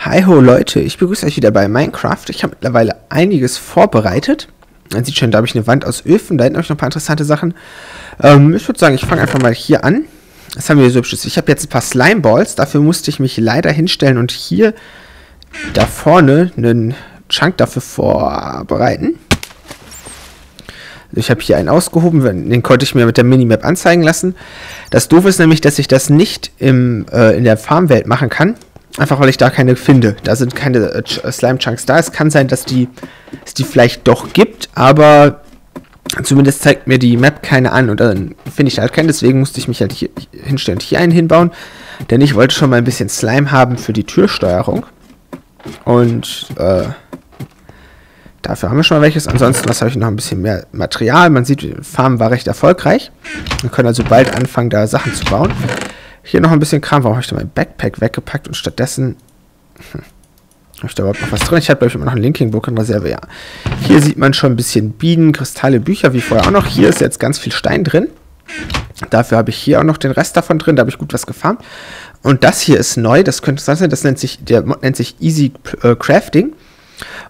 Hi ho Leute, ich begrüße euch wieder bei Minecraft. Ich habe mittlerweile einiges vorbereitet. Man sieht schon, da habe ich eine Wand aus Öfen, da hinten habe ich noch ein paar interessante Sachen. Ich würde sagen, ich fange einfach mal hier an. Was haben wir hier so hübsches? Ich habe jetzt ein paar Slime Balls, dafür musste ich mich leider hinstellen und hier da vorne einen Chunk dafür vorbereiten. Also ich habe hier einen ausgehoben, den konnte ich mir mit der Minimap anzeigen lassen. Das Doofe ist nämlich, dass ich das nicht in der Farmwelt machen kann. Einfach weil ich da keine finde. Da sind keine Slime-Chunks da. Es kann sein, dass es die vielleicht doch gibt, aber zumindest zeigt mir die Map keine an. Und dann finde ich da halt keinen. Deswegen musste ich mich halt hier hinstellen und hier einen hinbauen. Denn ich wollte schon mal ein bisschen Slime haben für die Türsteuerung. Und dafür haben wir schon mal welches. Ansonsten was habe ich noch ein bisschen mehr Material. Man sieht, die Farm war recht erfolgreich. Wir können also bald anfangen, da Sachen zu bauen. Hier noch ein bisschen Kram. Warum habe ich da mein Backpack weggepackt und stattdessen... habe ich da überhaupt noch was drin? Ich habe, glaube ich, immer noch ein Linking Book in Reserve, ja. Hier sieht man schon ein bisschen Bienen, Kristalle, Bücher, wie vorher auch noch. Hier ist jetzt ganz viel Stein drin. Dafür habe ich hier auch noch den Rest davon drin. Da habe ich gut was gefarmt. Und das hier ist neu. Das könnte sein, das nennt sich Easy Crafting.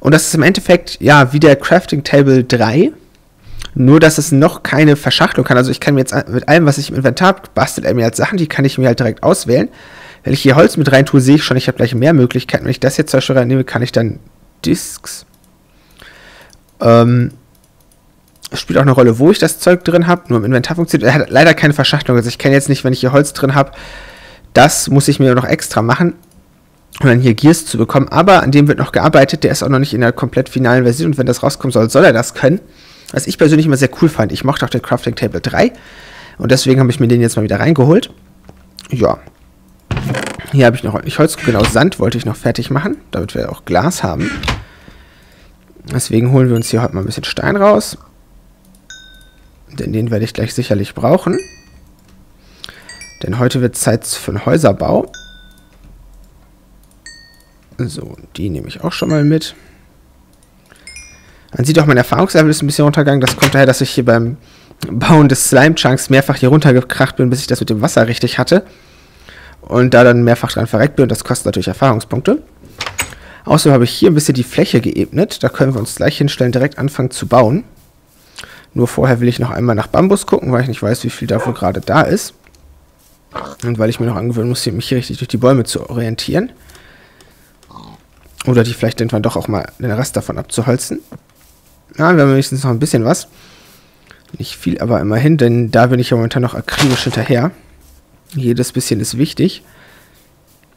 Und das ist im Endeffekt, ja, wie der Crafting Table 3. Nur, dass es noch keine Verschachtelung kann. Also ich kann mir jetzt mit allem, was ich im Inventar habe, bastelt er mir halt Sachen, die kann ich mir halt direkt auswählen. Wenn ich hier Holz mit rein tue, sehe ich schon, ich habe gleich mehr Möglichkeiten. Wenn ich das jetzt zum Beispiel reinnehme, kann ich dann Discs. Es spielt auch eine Rolle, wo ich das Zeug drin habe. Nur im Inventar funktioniert. Er hat leider keine Verschachtelung. Also ich kann jetzt nicht, wenn ich hier Holz drin habe, das muss ich mir noch extra machen, um dann hier Gears zu bekommen. Aber an dem wird noch gearbeitet. Der ist auch noch nicht in der komplett finalen Version. Und wenn das rauskommen soll, soll er das können. Was ich persönlich immer sehr cool fand. Ich mochte auch den Crafting Table 3. Und deswegen habe ich mir den jetzt mal wieder reingeholt. Ja. Hier habe ich noch ordentlich Holz. Genau, Sand wollte ich noch fertig machen, damit wir auch Glas haben. Deswegen holen wir uns hier heute mal ein bisschen Stein raus. Denn den werde ich gleich sicherlich brauchen. Denn heute wird Zeit für einen Häuserbau. So, die nehme ich auch schon mal mit. Man sieht auch, mein Erfahrungslevel ist ein bisschen runtergegangen. Das kommt daher, dass ich hier beim Bauen des Slime-Chunks mehrfach hier runtergekracht bin, bis ich das mit dem Wasser richtig hatte. Und da dann mehrfach dran verreckt bin. Und das kostet natürlich Erfahrungspunkte. Außerdem habe ich hier ein bisschen die Fläche geebnet. Da können wir uns gleich hinstellen, direkt anfangen zu bauen. Nur vorher will ich noch einmal nach Bambus gucken, weil ich nicht weiß, wie viel davon gerade da ist. Und weil ich mir noch angewöhnen muss, mich hier richtig durch die Bäume zu orientieren. Oder die vielleicht irgendwann doch auch mal den Rest davon abzuholzen. Ja, wir haben wenigstens noch ein bisschen was. Nicht viel, aber immerhin, denn da bin ich ja momentan noch akribisch hinterher. Jedes bisschen ist wichtig.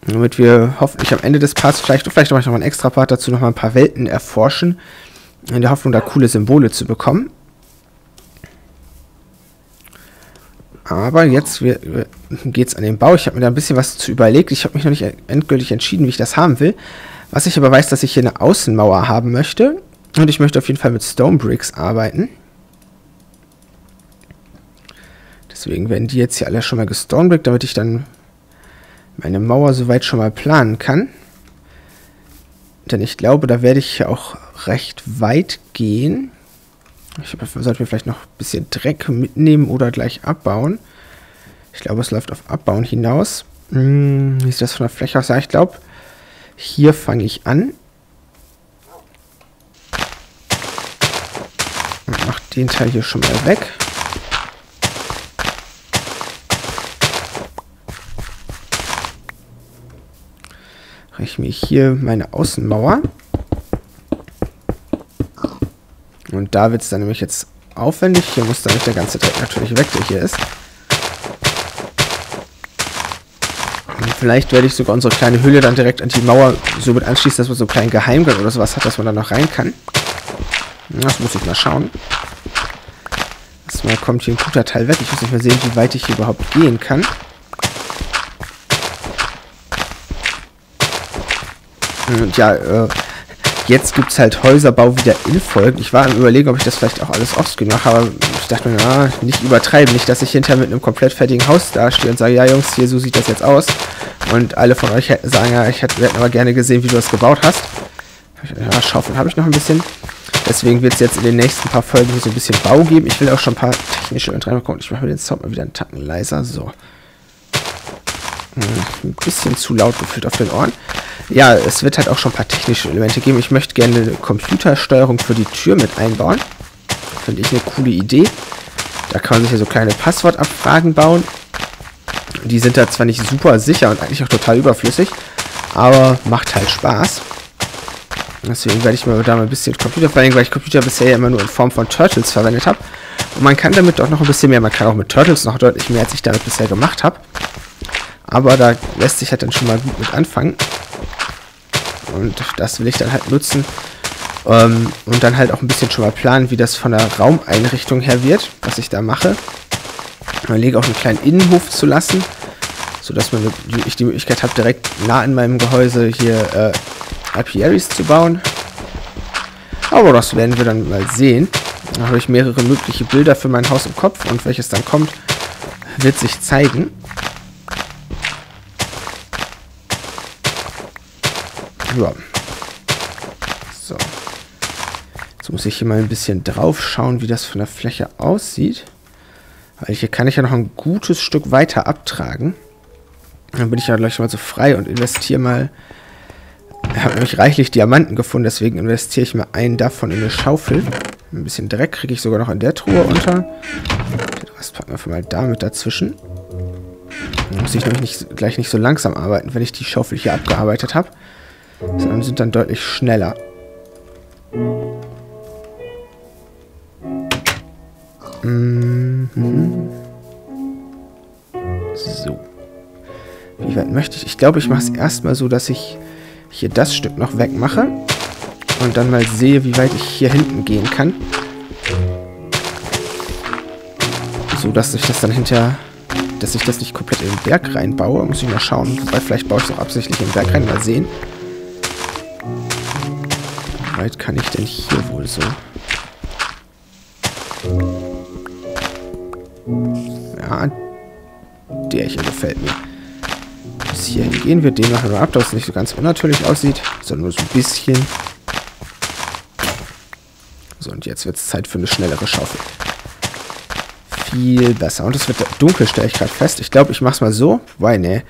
Damit wir hoffentlich am Ende des Parts, vielleicht mache ich noch mal einen extra Part dazu, noch mal ein paar Welten erforschen. In der Hoffnung, da coole Symbole zu bekommen. Aber jetzt geht es an den Bau. Ich habe mir da ein bisschen was zu überlegt. Ich habe mich noch nicht endgültig entschieden, wie ich das haben will. Was ich aber weiß, dass ich hier eine Außenmauer haben möchte. Und ich möchte auf jeden Fall mit Stonebricks arbeiten. Deswegen werden die jetzt hier alle schon mal gestonebrickt, damit ich dann meine Mauer soweit schon mal planen kann. Denn ich glaube, da werde ich ja auch recht weit gehen. Ich sollte mir vielleicht noch ein bisschen Dreck mitnehmen oder gleich abbauen. Ich glaube, es läuft auf Abbauen hinaus. Wie sieht das von der Fläche aus? Ja, ich glaube, hier fange ich an. Und mache den Teil hier schon mal weg. Richte mir hier meine Außenmauer. Und da wird es dann nämlich jetzt aufwendig. Hier muss dann nicht der ganze Dreck natürlich weg, der hier ist. Und vielleicht werde ich sogar unsere kleine Höhle dann direkt an die Mauer so mit anschließen, dass man so einen kleinen Geheimgang oder sowas hat, dass man da noch rein kann. Das muss ich mal schauen. Erstmal kommt hier ein guter Teil weg. Ich muss nicht mehr sehen, wie weit ich hier überhaupt gehen kann. Und ja, jetzt gibt es halt Häuserbau wieder in Folgen. Ich war am Überlegen, ob ich das vielleicht auch alles offscreen mache, aber ich dachte mir, na, nicht übertreiben. Nicht, dass ich hinterher mit einem komplett fertigen Haus dastehe und sage, ja Jungs, hier, so sieht das jetzt aus. Und alle von euch sagen, ja, wir hätten aber gerne gesehen, wie du das gebaut hast. Ja, Schaufeln habe ich noch ein bisschen. Deswegen wird es jetzt in den nächsten paar Folgen so ein bisschen Bau geben. Ich will auch schon ein paar technische Unternehmen gucken. Ich mache mir den Sound mal wieder einen Tacken leiser. So. ein bisschen zu laut gefühlt auf den Ohren. Ja, es wird halt auch schon ein paar technische Elemente geben. Ich möchte gerne eine Computersteuerung für die Tür mit einbauen. Finde ich eine coole Idee. Da kann man sich ja so kleine Passwortabfragen bauen. Die sind da zwar nicht super sicher und eigentlich auch total überflüssig, aber macht halt Spaß. Deswegen werde ich mir da mal ein bisschen Computer verwenden, weil ich Computer bisher ja immer nur in Form von Turtles verwendet habe. Und man kann damit auch noch ein bisschen mehr, man kann auch mit Turtles noch deutlich mehr, als ich damit bisher gemacht habe. Aber da lässt sich halt dann schon mal gut mit anfangen. Und das will ich dann halt nutzen. Und dann halt auch ein bisschen schon mal planen, wie das von der Raumeinrichtung her wird, was ich da mache. Ich überlege auch einen kleinen Innenhof zu lassen, sodass ich die Möglichkeit habe, direkt nah in meinem Gehäuse hier Apiaries zu bauen. Aber das werden wir dann mal sehen. Da habe ich mehrere mögliche Bilder für mein Haus im Kopf und welches dann kommt, wird sich zeigen. Ja. So. Jetzt muss ich hier mal ein bisschen drauf schauen, wie das von der Fläche aussieht. Weil hier kann ich ja noch ein gutes Stück weiter abtragen. Dann bin ich ja gleich mal so frei und investiere mal. Ich habe nämlich reichlich Diamanten gefunden, deswegen investiere ich mal einen davon in eine Schaufel. Ein bisschen Dreck kriege ich sogar noch in der Truhe unter. Den Rest packen wir einfach mal da mit dazwischen. Dann muss ich nämlich gleich nicht so langsam arbeiten, wenn ich die Schaufel hier abgearbeitet habe. Sondern sind dann deutlich schneller. Mhm. So. Wie weit möchte ich? Ich glaube, ich mache es erstmal so, dass ich hier das Stück noch wegmache und dann mal sehe, wie weit ich hier hinten gehen kann. So, dass ich das dann hinterher, dass ich das nicht komplett in den Berg reinbaue. Muss ich mal schauen. Wobei, vielleicht baue ich es auch absichtlich in den Berg rein. Mal sehen. Wie weit kann ich denn hier wohl so? Ja, der hier gefällt mir. Bis hierhin gehen wir, den machen wir ab, dass es nicht so ganz unnatürlich aussieht, sondern nur so ein bisschen. So, und jetzt wird es Zeit für eine schnellere Schaufel. Viel besser. Und es wird dunkel, stelle ich gerade fest. Ich glaube, ich mache es mal so. Wobei, ne.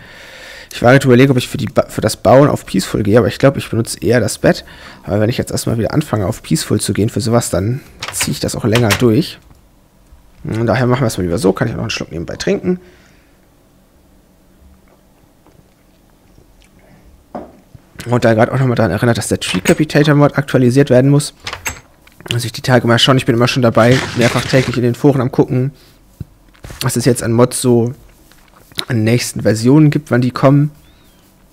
Ich war gerade überlegen, ob ich für das Bauen auf Peaceful gehe, aber ich glaube, ich benutze eher das Bett. Aber wenn ich jetzt erstmal wieder anfange, auf Peaceful zu gehen für sowas, dann ziehe ich das auch länger durch. Und daher machen wir es mal lieber so. Kann ich auch noch einen Schluck nebenbei trinken. Und da gerade auch nochmal daran erinnert, dass der TreeCapitator-Mod aktualisiert werden muss. Also ich die Tage mal schauen. Ich bin immer schon dabei, mehrfach täglich in den Foren am gucken, was es jetzt an Mods so an nächsten Versionen gibt, wann die kommen.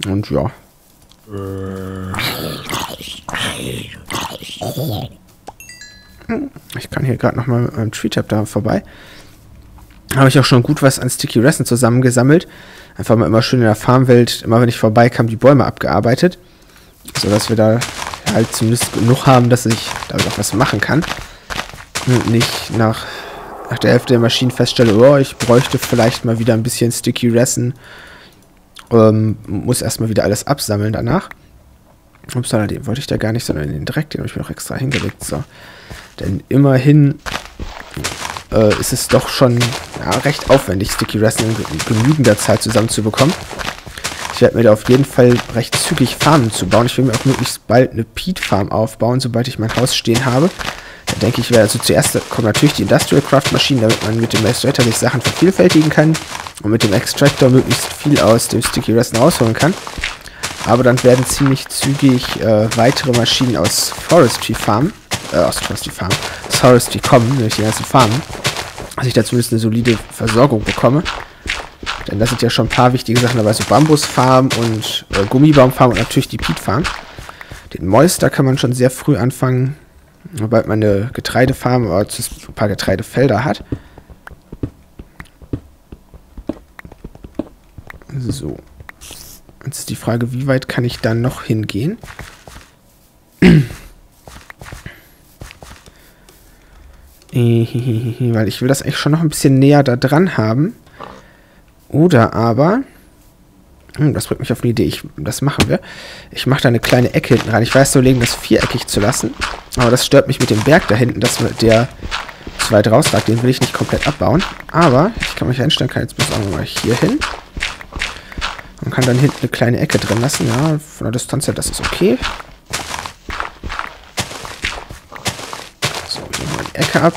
Und ja. Ich kann hier gerade nochmal mit meinem Tree-Tap da vorbei. Habe ich auch schon gut was an Sticky Resin zusammengesammelt. Einfach mal immer schön in der Farmwelt, immer wenn ich vorbeikam, die Bäume abgearbeitet. Sodass wir da halt zumindest genug haben, dass ich damit auch was machen kann. Und nicht nach der Hälfte der Maschinen feststelle, oh, ich bräuchte vielleicht mal wieder ein bisschen Sticky Resin. Muss erstmal wieder alles absammeln danach. Ups, den wollte ich da gar nicht, sondern in den Dreck, den habe ich mir auch extra hingelegt. So. Denn immerhin ist es doch schon recht aufwendig, Sticky Resin in genügender Zeit zusammenzubekommen. Ich werde mir da auf jeden Fall recht zügig Farmen zu bauen. Ich will mir auch möglichst bald eine Peat Farm aufbauen, sobald ich mein Haus stehen habe. Da denke ich, also zuerst kommen natürlich die Industrial Craft Maschinen, damit man mit dem Extractor sich Sachen vervielfältigen kann und mit dem Extractor möglichst viel aus dem Sticky Resin rausholen kann. Aber dann werden ziemlich zügig weitere Maschinen aus Forestry kommen, nämlich die ganzen Farmen, dass ich da zumindest eine solide Versorgung bekomme. Denn das sind ja schon ein paar wichtige Sachen dabei, so Bambusfarm und Gummibaumfarm und natürlich die Peat Farm. Den Moister kann man schon sehr früh anfangen, sobald man eine Getreidefarm oder ein paar Getreidefelder hat. So. Jetzt ist die Frage, wie weit kann ich dann noch hingehen? Weil ich will das eigentlich schon noch ein bisschen näher da dran haben. Oder aber, das bringt mich auf eine Idee, das machen wir. Ich mache da eine kleine Ecke hinten rein. Ich weiß, so legen das viereckig zu lassen. Aber das stört mich mit dem Berg da hinten, dass der zu weit raus lag. Den will ich nicht komplett abbauen. Aber ich kann mich einstellen, kann jetzt bis auch mal hier hin. Man kann dann hinten eine kleine Ecke drin lassen. Ja, von der Distanz her, das ist okay. So, hier mal die Ecke ab.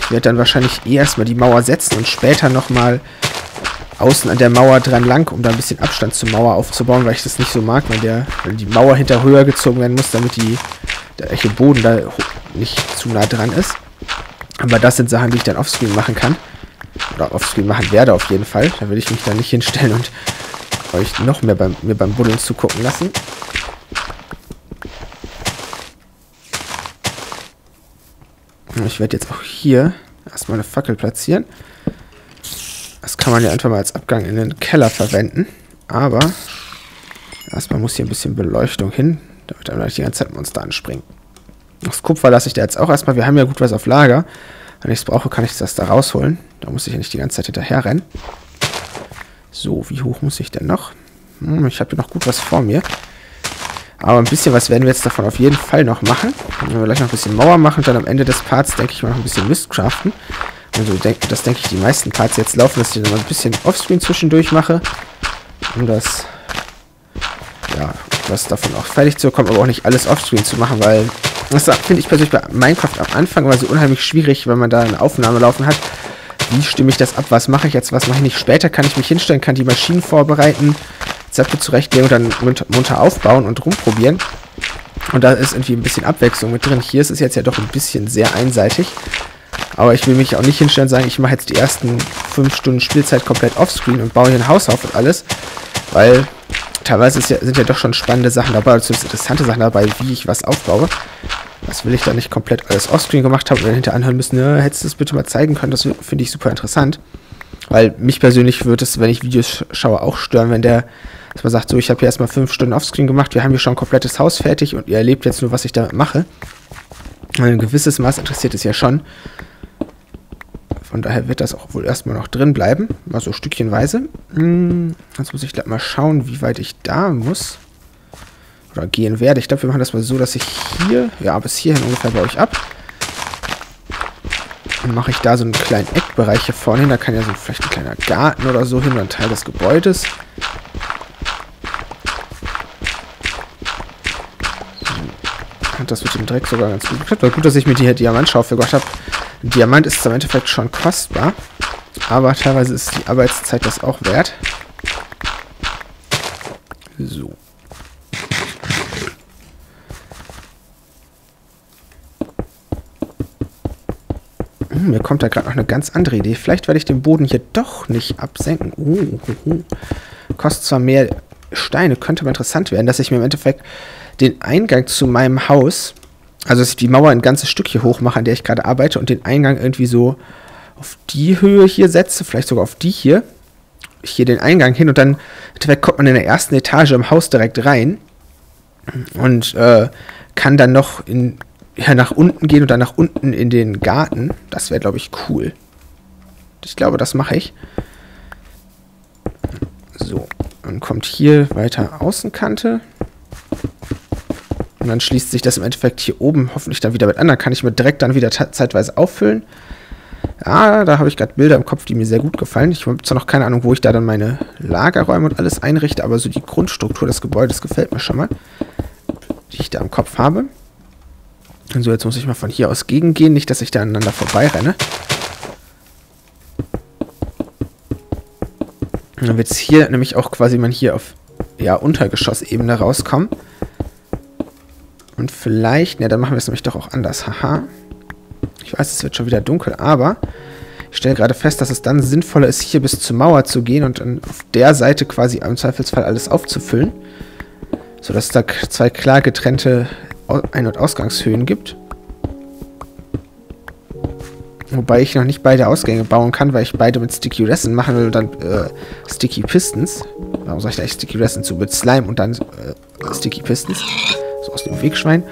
Ich werde dann wahrscheinlich erstmal die Mauer setzen und später nochmal außen an der Mauer dran lang, um da ein bisschen Abstand zur Mauer aufzubauen, weil ich das nicht so mag, wenn die Mauer hinter höher gezogen werden muss, damit der echte Boden da nicht zu nah dran ist. Aber das sind Sachen, die ich dann offscreen machen kann. Oder offscreen machen werde auf jeden Fall. Da will ich mich dann nicht hinstellen und euch noch mehr beim Buddeln zugucken lassen. Ich werde jetzt auch hier erstmal eine Fackel platzieren. Das kann man ja einfach mal als Abgang in den Keller verwenden. Aber erstmal muss hier ein bisschen Beleuchtung hin, damit dann gleich die ganze Zeit Monster anspringen. Das Kupfer lasse ich da jetzt auch erstmal. Wir haben ja gut was auf Lager. Wenn ich es brauche, kann ich das da rausholen. Da muss ich ja nicht die ganze Zeit hinterher rennen. So, wie hoch muss ich denn noch? Ich habe hier noch gut was vor mir. Aber ein bisschen was werden wir jetzt davon auf jeden Fall noch machen. Dann werden wir gleich noch ein bisschen Mauer machen und dann am Ende des Parts, denke ich mal, noch ein bisschen Mystcraften. Also das denke ich, die meisten Parts jetzt laufen, dass ich dann mal ein bisschen Offscreen zwischendurch mache. Um das, ja, was davon auch fertig zu bekommen, aber auch nicht alles Offscreen zu machen, weil das finde ich persönlich bei Minecraft am Anfang immer so unheimlich schwierig, wenn man da eine Aufnahme laufen hat. Wie stimme ich das ab? Was mache ich jetzt? Was mache ich nicht? Später kann ich mich hinstellen, kann die Maschinen vorbereiten, Rezepte zurechtlegen und dann munter aufbauen und rumprobieren. Und da ist irgendwie ein bisschen Abwechslung mit drin. Hier ist es jetzt ja doch ein bisschen sehr einseitig. Aber ich will mich auch nicht hinstellen und sagen, ich mache jetzt die ersten 5 Stunden Spielzeit komplett offscreen und baue hier ein Haus auf und alles. Weil teilweise sind ja doch schon spannende Sachen dabei, oder zumindest interessante Sachen dabei, wie ich was aufbaue. Das will ich da nicht komplett alles offscreen gemacht haben und dann hinterher anhören müssen, ja, hättest du das bitte mal zeigen können, das finde ich super interessant. Weil mich persönlich würde es, wenn ich Videos schaue, auch stören, wenn dass man sagt, so, ich habe hier erstmal 5 Stunden offscreen gemacht, wir haben hier schon ein komplettes Haus fertig und ihr erlebt jetzt nur, was ich damit mache. Ein gewisses Maß interessiert es ja schon. Von daher wird das auch wohl erstmal noch drin bleiben. Mal so stückchenweise. Jetzt muss ich gleich mal schauen, wie weit ich da muss. Oder gehen werde. Ich glaube, wir machen das mal so, dass ich hier, ja, bis hierhin ungefähr bei euch ab. Dann mache ich da so einen kleinen Eckbereich hier vorne hin. Da kann ja so vielleicht ein kleiner Garten oder so hin, oder ein Teil des Gebäudes. Und das wird dem Dreck sogar ganz gut geklappt. War gut, dass ich mir die hier Diamantschaufel gemacht habe. Diamant ist im Endeffekt schon kostbar, aber teilweise ist die Arbeitszeit das auch wert. So. Mir kommt da gerade noch eine ganz andere Idee. Vielleicht werde ich den Boden hier doch nicht absenken. Kostet zwar mehr Steine, könnte aber interessant werden, dass ich mir im Endeffekt den Eingang zu meinem Haus, also dass ich die Mauer ein ganzes Stück hier hoch mache, an der ich gerade arbeite, und den Eingang irgendwie so auf die Höhe hier setze, vielleicht sogar auf die hier. Hier den Eingang hin und dann kommt man in der ersten Etage im Haus direkt rein und kann dann noch nach unten gehen und dann nach unten in den Garten. Das wäre, glaube ich, cool. Ich glaube, das mache ich. So, dann kommt hier weiter Außenkante. Und dann schließt sich das im Endeffekt hier oben hoffentlich dann wieder mit an. Dann kann ich mir direkt dann wieder zeitweise auffüllen. Ja, da habe ich gerade Bilder im Kopf, die mir sehr gut gefallen. Ich habe zwar noch keine Ahnung, wo ich da dann meine Lagerräume und alles einrichte, aber so die Grundstruktur des Gebäudes gefällt mir schon mal, die ich da im Kopf habe. Und so, jetzt muss ich mal von hier aus gegengehen. Nicht, dass ich da aneinander vorbeirenne. Und dann wird es hier nämlich auch quasi man hier auf, ja, Untergeschossebene rauskommen. Und vielleicht, ne, dann machen wir es nämlich doch auch anders. Haha. Ich weiß, es wird schon wieder dunkel, aber ich stelle gerade fest, dass es dann sinnvoller ist, hier bis zur Mauer zu gehen und dann auf der Seite quasi im Zweifelsfall alles aufzufüllen. Sodass da zwei klar getrennte Ein- und Ausgangshöhen gibt. Wobei ich noch nicht beide Ausgänge bauen kann, weil ich beide mit Sticky Resin machen will und dann Sticky Pistons. Warum sage ich gleich Sticky Resin zu? Mit Slime und dann Sticky Pistons. Aus dem Wegschwein.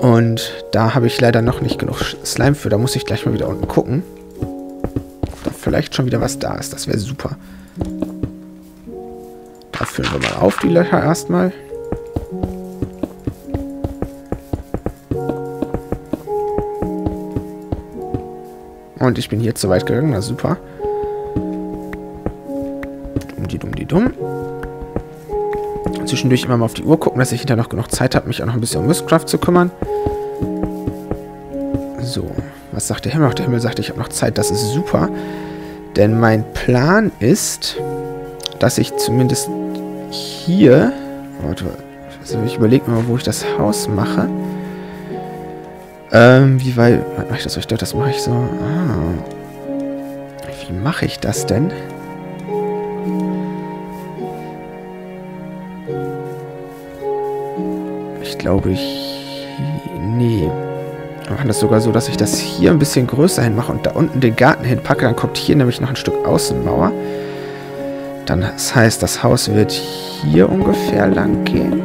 Und da habe ich leider noch nicht genug Slime für. Da muss ich gleich mal wieder unten gucken, ob da vielleicht schon wieder was da ist. Das wäre super. Da füllen wir mal auf die Löcher erstmal. Und ich bin hier zu weit gegangen. Na super. Moment um. Zwischendurch immer mal auf die Uhr gucken, dass ich hinterher noch genug Zeit habe, mich auch noch ein bisschen um Mystcraft zu kümmern. So, was sagt der Himmel? Auch der Himmel sagt, ich habe noch Zeit. Das ist super. Denn mein Plan ist, dass ich zumindest hier... Warte, also ich überlege mal, wo ich das Haus mache. Wie weit mache ich das? Das mache ich so... Wie mache ich das denn? Ich glaube, nee. Wir machen das sogar so, dass ich das hier ein bisschen größer hinmache und da unten den Garten hinpacke. Dann kommt hier nämlich noch ein Stück Außenmauer. Dann, das heißt, das Haus wird hier ungefähr lang gehen.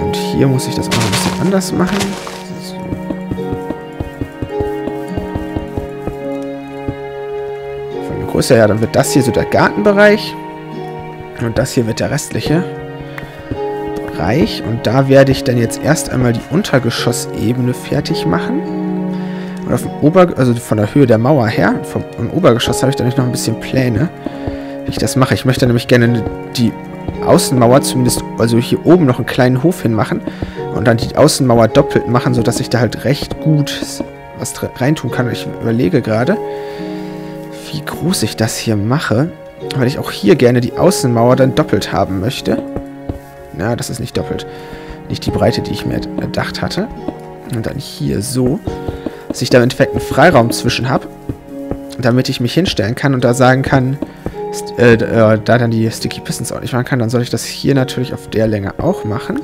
Und hier muss ich das auch noch ein bisschen anders machen. So. Von der Größe her, dann wird das hier so der Gartenbereich. Und das hier wird der restliche Bereich. Und da werde ich dann jetzt erst einmal die Untergeschossebene fertig machen. Und auf dem also von der Höhe der Mauer her, vom Obergeschoss habe ich dann noch ein bisschen Pläne, wie ich das mache. Ich möchte nämlich gerne die Außenmauer zumindest, also hier oben noch einen kleinen Hof hinmachen und dann die Außenmauer doppelt machen, sodass ich da halt recht gut was reintun kann. Ich überlege gerade, wie groß ich das hier mache. Weil ich auch hier gerne die Außenmauer dann doppelt haben möchte. Na, das ist nicht doppelt. Nicht die Breite, die ich mir erdacht hatte. Und dann hier so, dass ich da im Endeffekt einen Freiraum zwischen habe, damit ich mich hinstellen kann und da sagen kann, da dann die Sticky Pistons auch nicht machen kann, dann soll ich das hier natürlich auf der Länge auch machen.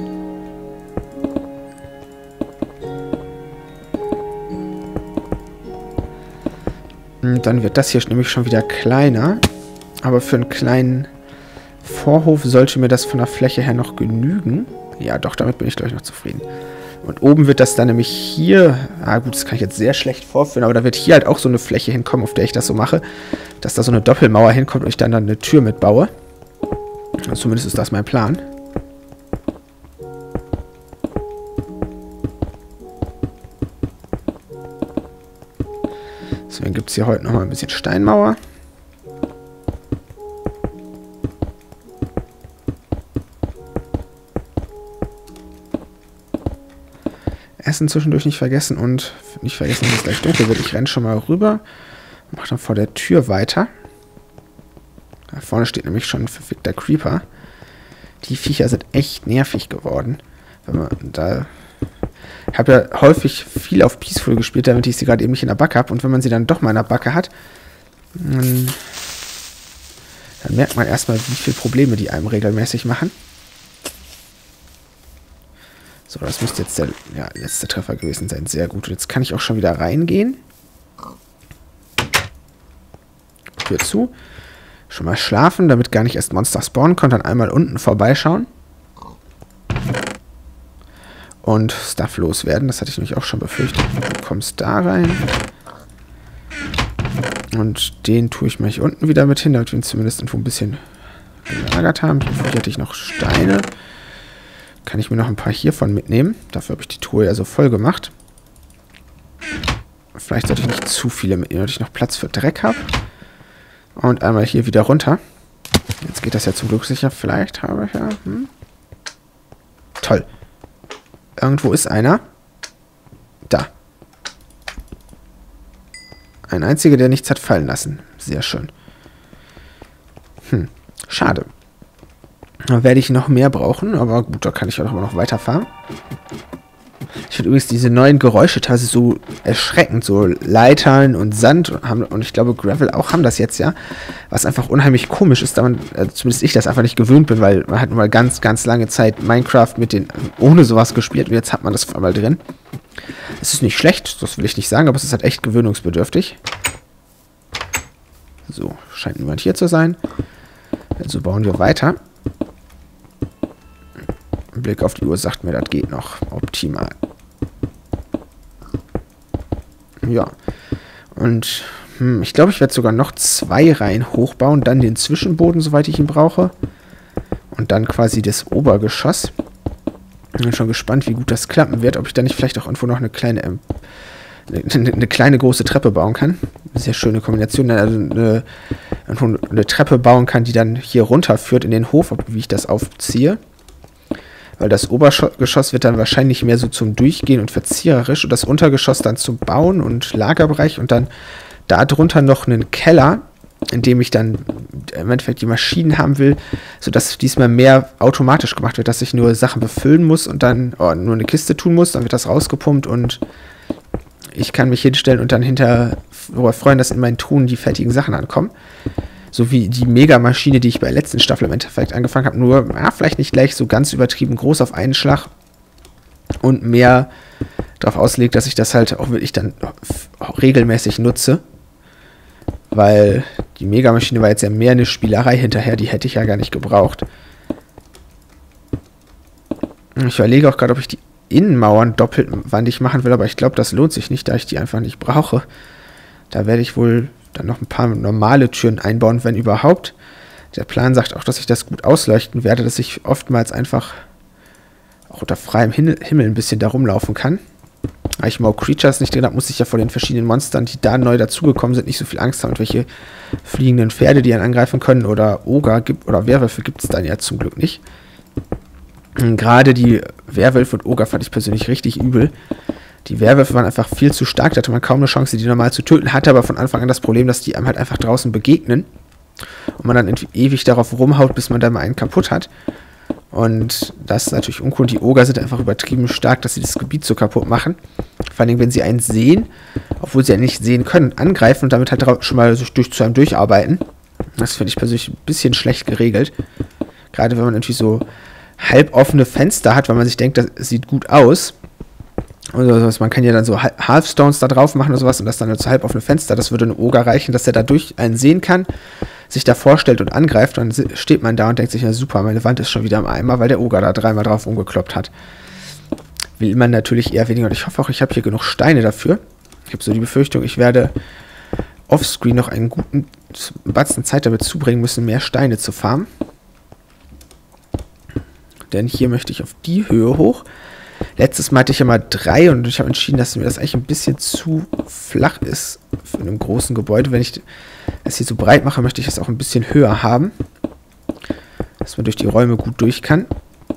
Und dann wird das hier nämlich schon wieder kleiner. Aber für einen kleinen Vorhof sollte mir das von der Fläche her noch genügen. Ja, doch, damit bin ich, glaube ich, noch zufrieden. Und oben wird das dann nämlich hier... Ah gut, das kann ich jetzt sehr schlecht vorführen, aber da wird hier halt auch so eine Fläche hinkommen, auf der ich das so mache. Dass da so eine Doppelmauer hinkommt und ich dann eine Tür mitbaue. Und zumindest ist das mein Plan. Deswegen gibt es hier heute nochmal ein bisschen Steinmauer. Essen zwischendurch nicht vergessen und nicht vergessen, dass es gleich dunkel wird. Ich renne schon mal rüber und mache dann vor der Tür weiter. Da vorne steht nämlich schon ein verfickter Creeper. Die Viecher sind echt nervig geworden. Ich habe ja häufig viel auf Peaceful gespielt, damit ich sie gerade eben nicht in der Backe habe. Und wenn man sie dann doch mal in der Backe hat, dann merkt man erstmal, wie viele Probleme die einem regelmäßig machen. So, das müsste jetzt der letzte Treffer gewesen sein. Sehr gut. Jetzt kann ich auch schon wieder reingehen. Tür zu. Schon mal schlafen, damit gar nicht erst Monster spawnen kommt. Dann einmal unten vorbeischauen. Und Stuff loswerden. Das hatte ich nämlich auch schon befürchtet. Du kommst da rein. Und den tue ich mal hier unten wieder mit hin, damit wir ihn zumindest irgendwo ein bisschen gelagert haben. Hier hatte ich noch Steine. Kann ich mir noch ein paar hiervon mitnehmen. Dafür habe ich die Truhe ja so voll gemacht. Vielleicht sollte ich nicht zu viele mitnehmen, damit ich noch Platz für Dreck habe. Und einmal hier wieder runter. Jetzt geht das ja zum Glück sicher. Vielleicht habe ich ja... Toll. Irgendwo ist einer. Da. Ein einziger, der nichts hat fallen lassen. Sehr schön. Schade. Da werde ich noch mehr brauchen, aber gut, da kann ich auch noch weiterfahren. Ich finde übrigens diese neuen Geräusche teilweise so erschreckend, so Leitern und Sand und ich glaube Gravel auch haben das jetzt ja, was einfach unheimlich komisch ist, da man, zumindest ich das einfach nicht gewöhnt bin, weil man hat mal ganz, ganz lange Zeit Minecraft ohne sowas gespielt und jetzt hat man das auf einmal drin. Es ist nicht schlecht, das will ich nicht sagen, aber es ist halt echt gewöhnungsbedürftig. So, scheint niemand hier zu sein. Also bauen wir weiter. Blick auf die Uhr sagt mir, das geht noch. Optimal. Ja. Und ich glaube, ich werde sogar noch 2 Reihen hochbauen. Dann den Zwischenboden, soweit ich ihn brauche. Und dann quasi das Obergeschoss. Ich bin schon gespannt, wie gut das klappen wird. Ob ich da nicht vielleicht auch irgendwo noch eine kleine eine kleine große Treppe bauen kann. Sehr schöne Kombination. Also eine Treppe bauen kann, die dann hier runterführt in den Hof, wie ich das aufziehe. Weil das Obergeschoss wird dann wahrscheinlich mehr so zum Durchgehen und verzierisch und das Untergeschoss dann zum Bauen und Lagerbereich und dann darunter noch einen Keller, in dem ich dann im Endeffekt die Maschinen haben will, sodass diesmal mehr automatisch gemacht wird, dass ich nur Sachen befüllen muss und dann nur eine Kiste tun muss, dann wird das rausgepumpt und ich kann mich hinstellen und dann hinterher darüber freuen, dass in meinen Truhen die fertigen Sachen ankommen. So wie die Megamaschine, die ich bei der letzten Staffel im Endeffekt angefangen habe, nur vielleicht nicht gleich so ganz übertrieben groß auf einen Schlag und mehr darauf auslegt, dass ich das halt auch wirklich dann regelmäßig nutze. Weil die Megamaschine war jetzt ja mehr eine Spielerei hinterher, die hätte ich ja gar nicht gebraucht. Ich überlege auch gerade, ob ich die Innenmauern doppeltwandig machen will, aber ich glaube, das lohnt sich nicht, da ich die einfach nicht brauche. Da werde ich wohl dann noch ein paar normale Türen einbauen, wenn überhaupt. Der Plan sagt auch, dass ich das gut ausleuchten werde, dass ich oftmals einfach auch unter freiem Himmel ein bisschen da rumlaufen kann. Weil ich More Creatures nicht drin habe, muss ich ja vor den verschiedenen Monstern, die da neu dazugekommen sind, nicht so viel Angst haben. Und welche fliegenden Pferde, die einen angreifen können, oder Oger gibt oder Werwölfe gibt es dann ja zum Glück nicht. Gerade die Werwölfe und Oger fand ich persönlich richtig übel. Die Werwölfe waren einfach viel zu stark, da hatte man kaum eine Chance, die normal zu töten, hatte aber von Anfang an das Problem, dass die einem halt einfach draußen begegnen und man dann ewig darauf rumhaut, bis man da mal einen kaputt hat. Und das ist natürlich uncool. Die Oger sind einfach übertrieben stark, dass sie das Gebiet so kaputt machen. Vor allem, wenn sie einen sehen, obwohl sie ja nicht sehen können, angreifen und damit halt schon mal zu einem durcharbeiten. Das finde ich persönlich ein bisschen schlecht geregelt. Gerade wenn man natürlich so halboffene Fenster hat, weil man sich denkt, das sieht gut aus. Also man kann ja dann so Halfstones da drauf machen oder sowas und das dann als halboffene Fenster. Das würde einem Oger reichen, dass er dadurch einen sehen kann, sich da vorstellt und angreift. Dann steht man da und denkt sich, na super, meine Wand ist schon wieder im Eimer, weil der Oger da dreimal drauf umgekloppt hat. Will man natürlich eher weniger. Und ich hoffe auch, ich habe hier genug Steine dafür. Ich habe so die Befürchtung, ich werde offscreen noch einen guten Batzen Zeit damit zubringen müssen, mehr Steine zu farmen. Denn hier möchte ich auf die Höhe hoch. Letztes Mal hatte ich ja mal 3 und ich habe entschieden, dass mir das eigentlich ein bisschen zu flach ist für einem großen Gebäude. Wenn ich das hier so breit mache, möchte ich das auch ein bisschen höher haben, dass man durch die Räume gut durch kann.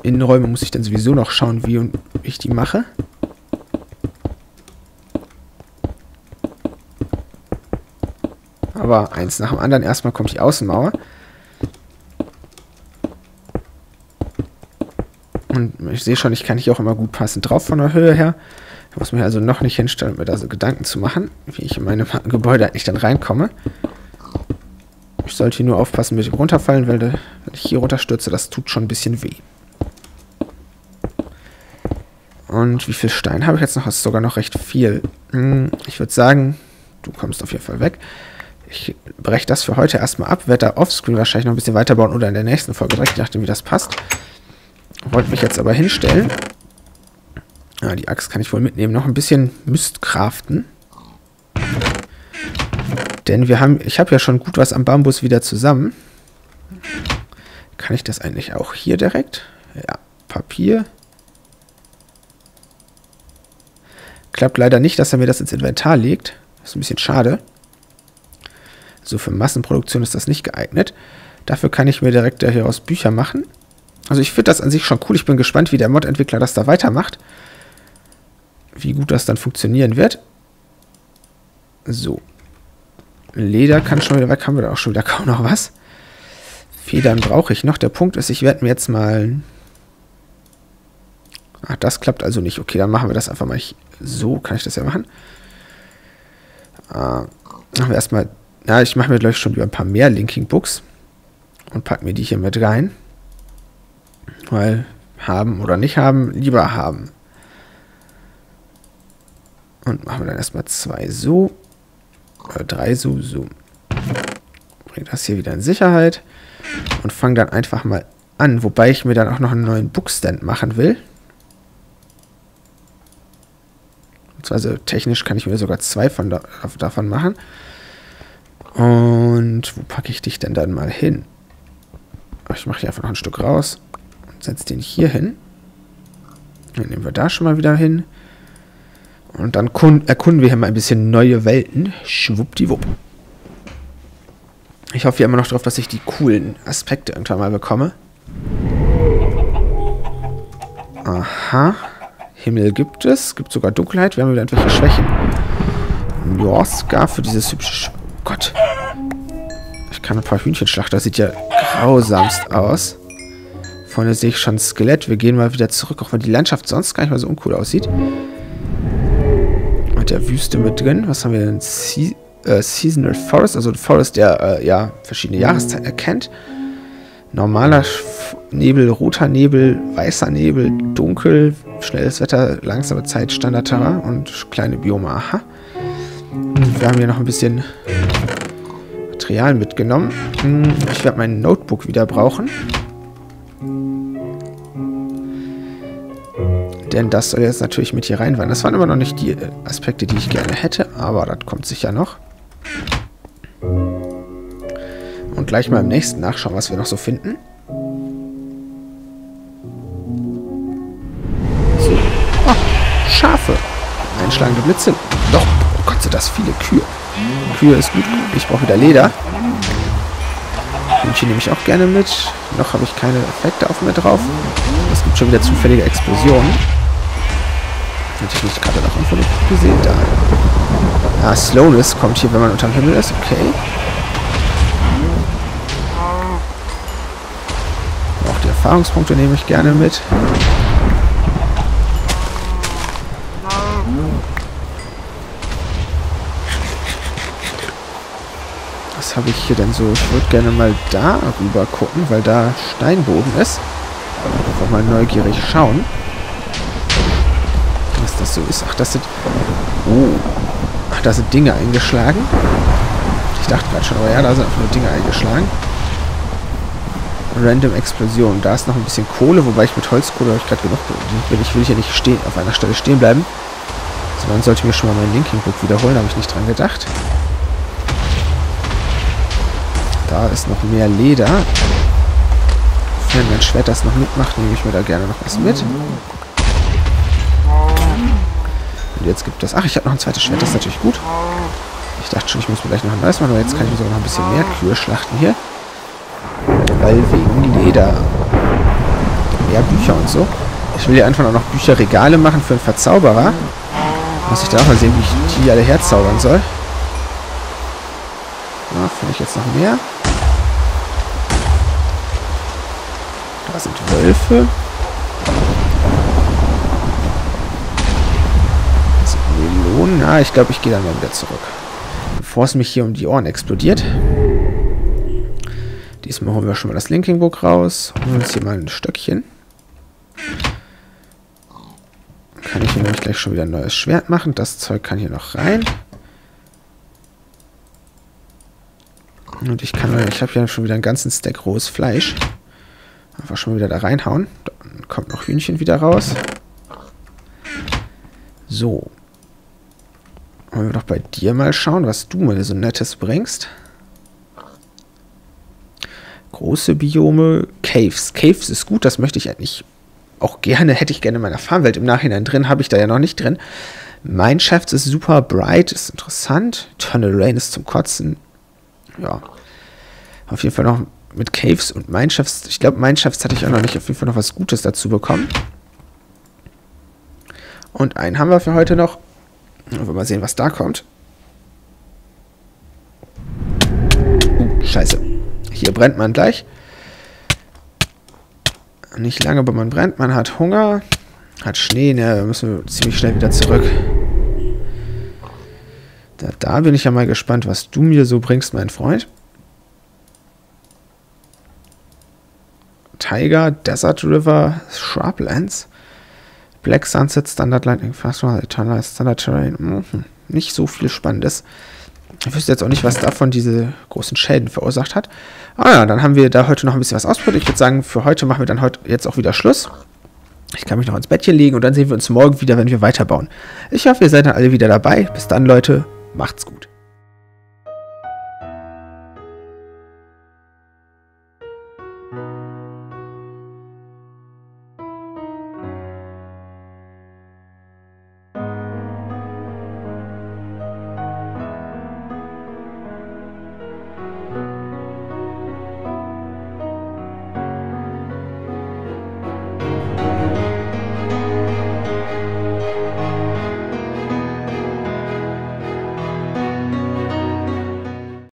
Innenräume muss ich dann sowieso noch schauen, wie und ich die mache. Aber eins nach dem anderen. Erstmal kommt die Außenmauer. Und ich sehe schon, ich kann hier auch immer gut passend drauf von der Höhe her. Ich muss mich also noch nicht hinstellen, um mir da so Gedanken zu machen, wie ich in meine Gebäude eigentlich dann reinkomme. Ich sollte hier nur aufpassen, mit dem runterfallen, weil wenn ich hier runterstürze, das tut schon ein bisschen weh. Und wie viel Stein habe ich jetzt noch? Das ist sogar noch recht viel. Ich würde sagen, du kommst auf jeden Fall weg. Ich breche das für heute erstmal ab, werde da offscreen wahrscheinlich noch ein bisschen weiterbauen oder in der nächsten Folge direkt, je nachdem, wie das passt. Wollte mich jetzt aber hinstellen. Ja, die Axt kann ich wohl mitnehmen. Noch ein bisschen Mystcraften. Denn ich habe ja schon gut was am Bambus wieder zusammen. Kann ich das eigentlich auch hier direkt? Ja, Papier. Klappt leider nicht, dass er mir das ins Inventar legt. Das ist ein bisschen schade. So, für Massenproduktion ist das nicht geeignet. Dafür kann ich mir direkt hieraus Bücher machen. Also ich finde das an sich schon cool. Ich bin gespannt, wie der Mod-Entwickler das da weitermacht. Wie gut das dann funktionieren wird. So. Leder kann schon wieder weg. Haben wir da auch schon wieder kaum noch was. Federn brauche ich noch. Der Punkt ist, ich werde mir jetzt mal... Ach, das klappt also nicht. Okay, dann machen wir das einfach mal. So kann ich das ja machen. Machen wir erstmal... Na, ich mache mir gleich schon wieder ein paar mehr Linking Books. Und packe mir die hier mit rein. Weil haben oder nicht haben, lieber haben. Und machen wir dann erstmal 2 so. Oder 3 so, so. Bringt das hier wieder in Sicherheit. Und fange dann einfach mal an. Wobei ich mir dann auch noch einen neuen Bookstand machen will. Also technisch kann ich mir sogar 2 von davon machen. Und wo packe ich dich denn dann mal hin? Ich mache hier einfach noch ein Stück raus. Setz den hier hin. Dann nehmen wir da schon mal wieder hin. Und dann erkunden wir hier mal ein bisschen neue Welten. Schwuppdiwupp. Ich hoffe ja immer noch darauf, dass ich die coolen Aspekte irgendwann mal bekomme. Aha. Himmel gibt es. Gibt sogar Dunkelheit. Wir haben wieder irgendwelche Schwächen. Ja, Scar für dieses hübsche... Gott. Ich kann ein paar Hühnchen schlachten. Das sieht ja grausamst aus. Vorne sehe ich schon ein Skelett. Wir gehen mal wieder zurück, auch wenn die Landschaft sonst gar nicht mal so uncool aussieht. Mit der Wüste mit drin. Was haben wir denn? Seasonal Forest. Also ein Forest, der ja verschiedene Jahreszeiten erkennt. Normaler Nebel, roter Nebel, weißer Nebel, dunkel, schnelles Wetter, langsame Zeit, Standard-Terrain und kleine Biome. Aha. Wir haben hier noch ein bisschen Material mitgenommen. Ich werde mein Notebook wieder brauchen. Denn das soll jetzt natürlich mit hier rein werden. Das waren immer noch nicht die Aspekte, die ich gerne hätte, aber das kommt sicher noch. Und gleich mal im nächsten nachschauen, was wir noch so finden. So. Oh, Schafe. Einschlagende Blitze. Doch, oh Gott, sind das viele Kühe. Kühe ist gut. Ich brauche wieder Leder. Hühnchen nehme ich auch gerne mit. Noch habe ich keine Effekte auf mir drauf. Es gibt schon wieder zufällige Explosionen. Hätte ich nicht gerade noch irgendwo gesehen. Da. Ah, Slowness kommt hier, wenn man unterm Himmel ist. Okay. Auch die Erfahrungspunkte nehme ich gerne mit. Was habe ich hier denn so? Ich würde gerne mal da rüber gucken, weil da Steinboden ist. Einfach mal neugierig schauen, was das so ist. Ach, das sind... Oh. Ach, da sind Dinge eingeschlagen. Ich dachte gerade schon, aber ja, da sind einfach nur Dinge eingeschlagen. Random Explosion. Da ist noch ein bisschen Kohle, wobei ich mit Holzkohle habe ich gerade genug. Ich will hier nicht stehen, auf einer Stelle stehen bleiben. Sondern sollte ich mir schon mal mein Linking Book wiederholen, habe ich nicht dran gedacht. Da ist noch mehr Leder. Wenn mein Schwert das noch mitmacht, nehme ich mir da gerne noch was mit. Und jetzt gibt es... Ach, ich habe noch ein zweites Schwert, das ist natürlich gut. Ich dachte schon, ich muss mir gleich noch ein neues machen, aber jetzt kann ich mir sogar noch ein bisschen mehr Kühe schlachten hier. Weil wegen Leder. Mehr Bücher und so. Ich will hier einfach noch Bücherregale machen für einen Verzauberer. Muss ich da auch mal sehen, wie ich die alle herzaubern soll. Da finde ich jetzt noch mehr. Da sind Wölfe. Da sind Melonen. Ah, ich glaube, ich gehe dann mal wieder zurück. Bevor es mich hier um die Ohren explodiert. Diesmal holen wir schon mal das Linking Book raus. Holen uns hier mal ein Stöckchen. Kann ich hier nämlich gleich schon wieder ein neues Schwert machen. Das Zeug kann hier noch rein. Und ich habe ja schon wieder einen ganzen Stack rohes Fleisch. Einfach schon mal wieder da reinhauen. Dann kommt noch Hühnchen wieder raus. So. Wollen wir doch bei dir mal schauen, was du mal so Nettes bringst. Große Biome. Caves. Caves ist gut, das möchte ich eigentlich auch gerne, hätte ich gerne in meiner Farmwelt im Nachhinein drin. Habe ich da ja noch nicht drin. Minecraft ist super. Bright ist interessant. Tunnel Rain ist zum Kotzen. Ja. Auf jeden Fall noch... Mit Caves und Mineshafts. Ich glaube, Mineshafts hatte ich auch noch nicht. Auf jeden Fall noch was Gutes dazu bekommen. Und einen haben wir für heute noch. Wir mal sehen, was da kommt. Scheiße. Hier brennt man gleich. Nicht lange, aber man brennt. Man hat Hunger. Hat Schnee. Ne, da müssen wir ziemlich schnell wieder zurück. Da bin ich ja mal gespannt, was du mir so bringst, mein Freund. Tiger, Desert River, Shrublands, Black Sunset, Standard Lightning, Standard Terrain. Nicht so viel Spannendes. Ich wüsste jetzt auch nicht, was davon diese großen Schäden verursacht hat. Ah ja, dann haben wir da heute noch ein bisschen was ausprobiert. Ich würde sagen, für heute machen wir dann heute jetzt auch wieder Schluss. Ich kann mich noch ins Bettchen legen und dann sehen wir uns morgen wieder, wenn wir weiterbauen. Ich hoffe, ihr seid dann alle wieder dabei. Bis dann, Leute. Macht's gut.